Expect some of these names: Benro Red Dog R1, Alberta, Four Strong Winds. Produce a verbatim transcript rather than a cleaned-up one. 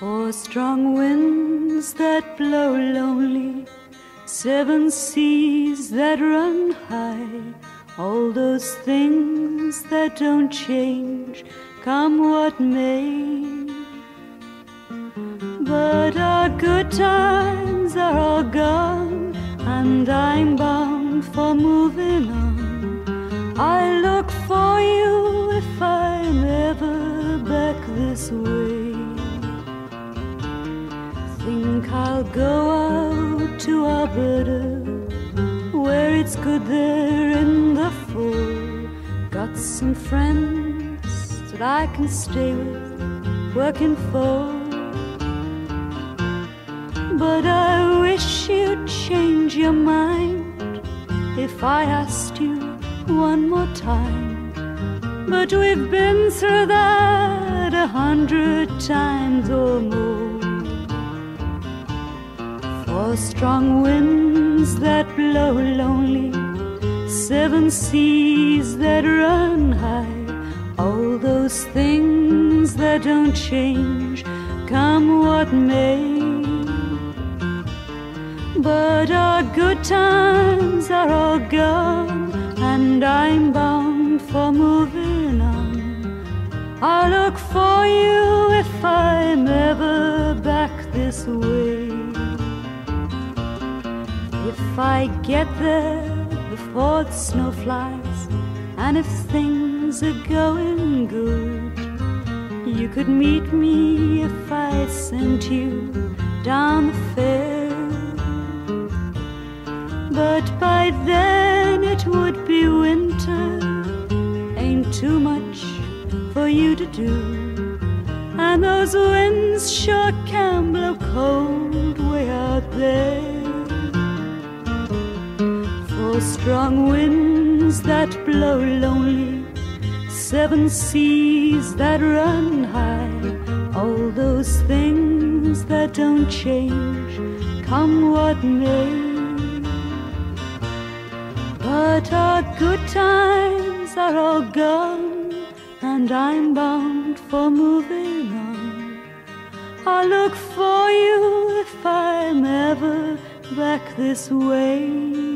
Four strong winds that blow lonely, seven seas that run high, all those things that don't change, come what may. But our good times are all gone, and I'm bound for moving on. I look for you if I'm ever back this way. Think I'll go out to Alberta, where it's good there in the fall. Got some friends that I can stay with, working for. But I wish you'd change your mind if I asked you one more time. But we've been through that a hundred times or more. Four strong winds that blow lonely, seven seas that run high, all those things that don't change, come what may. But our good times are all gone, and I'm bound for moving on. I look for you if I'm ever back this way. If I get there before the snow flies, and if things are going good, you could meet me if I sent you down the fair. But by then it would be winter, ain't too much for you to do, and those winds sure can blow cold way out there. Four strong winds that blow lonely, seven seas that run high, all those things that don't change, come what may. But our good times are all gone, and I'm bound for moving on. I'll look for you if I'm ever back this way.